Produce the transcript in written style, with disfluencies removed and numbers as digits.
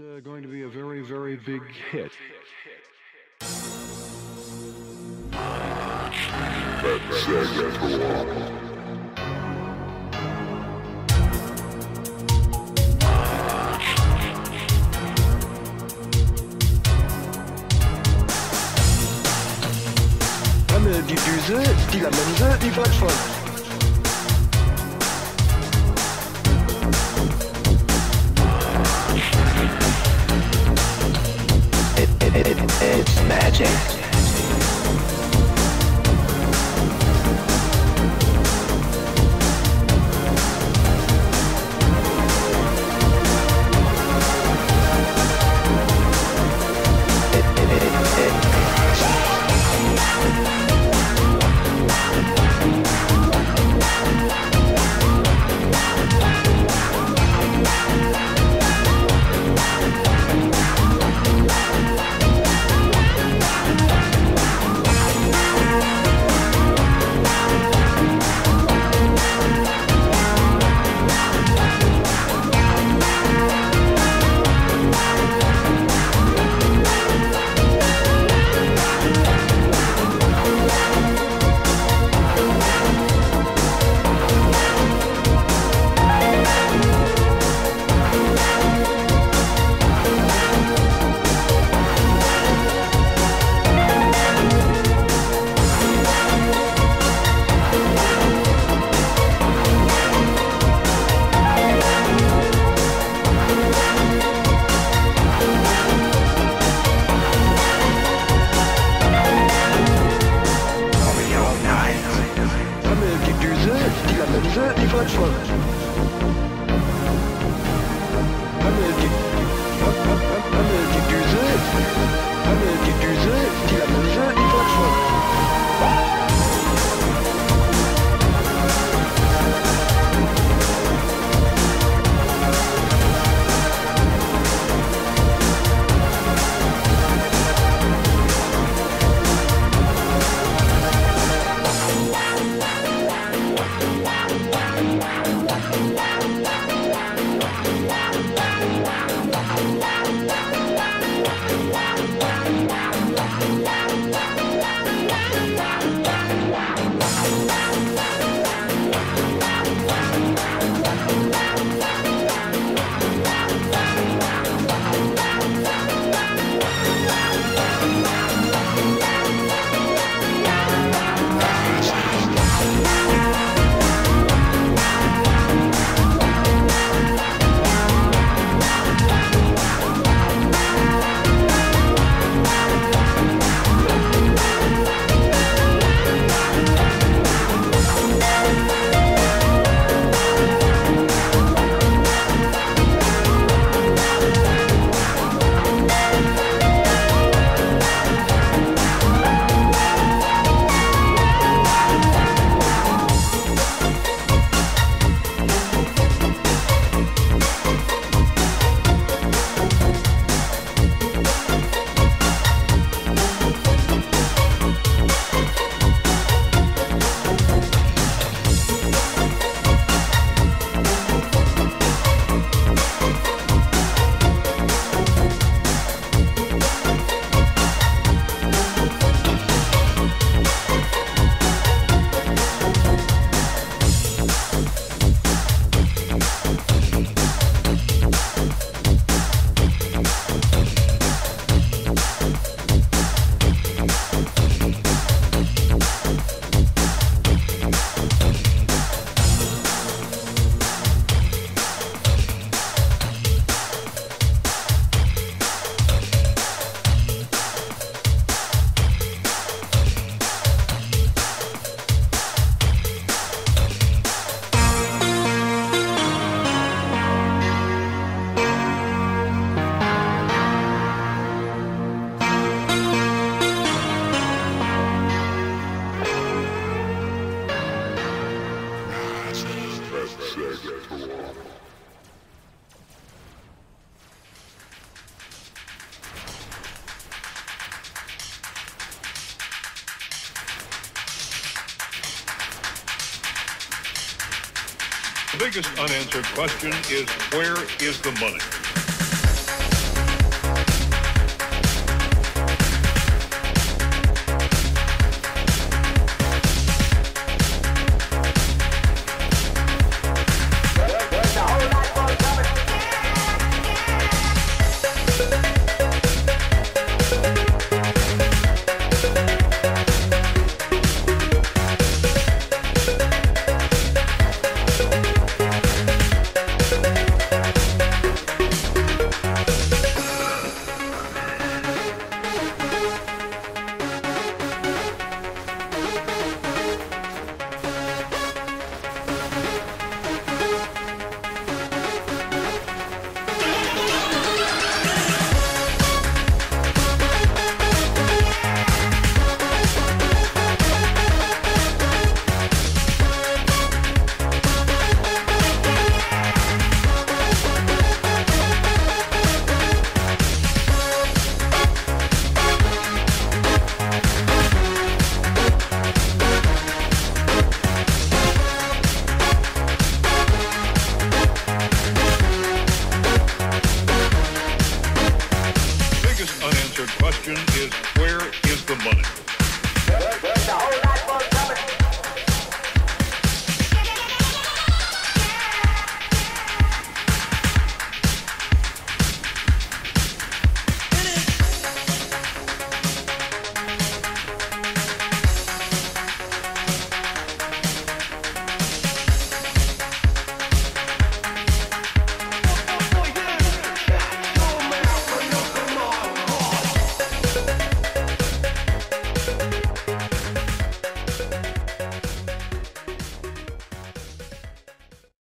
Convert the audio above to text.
It's going to be a very, very big hit. Die Lamse, die Plattform. It's magic. The biggest unanswered question is, where is the money?